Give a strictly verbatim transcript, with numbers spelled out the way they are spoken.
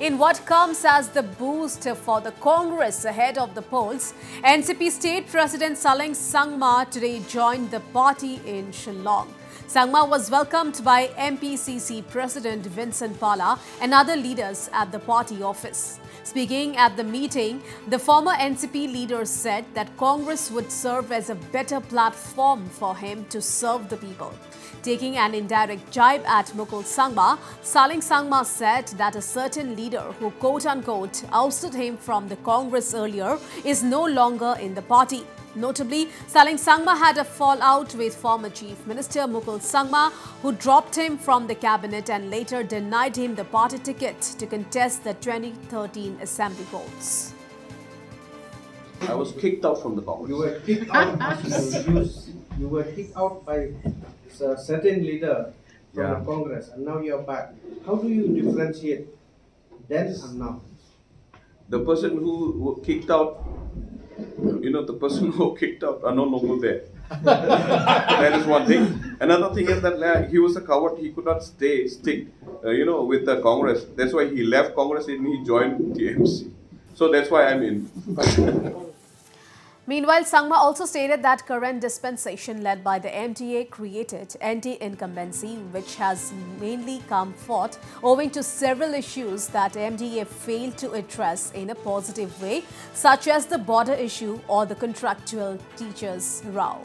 in what comes as the boost for the Congress ahead of the polls. N C P State President Saleng Sangma today joined the party in Shillong. Sangma was welcomed by M P C C President Vincent Pala and other leaders at the party office. Speaking at the meeting, the former N C P leader said that Congress would serve as a better platform for him to serve the people. Taking an indirect jibe at Mukul Sangma, Saleng Sangma said that a certain leader who quote-unquote ousted him from the Congress earlier is no longer in the party. Notably, Saleng Sangma had a fallout with former Chief Minister Mukul Sangma, who dropped him from the cabinet and later denied him the party ticket to contest the twenty thirteen assembly polls. I was kicked out from the Congress. You were kicked out. you, you were kicked out by a certain leader from yeah. the Congress, and now you are back. How do you differentiate then and now? The person who was kicked out. You know, the person who kicked out are no longer there. That is one thing. Another thing is that he was a coward. He could not stay, stick, uh, you know, with the Congress. That's why he left Congress and he joined T M C. So that's why I'm in. Meanwhile, Sangma also stated that current dispensation led by the M D A created anti-incumbency, which has mainly come forth owing to several issues that M D A failed to address in a positive way, such as the border issue or the contractual teachers' row.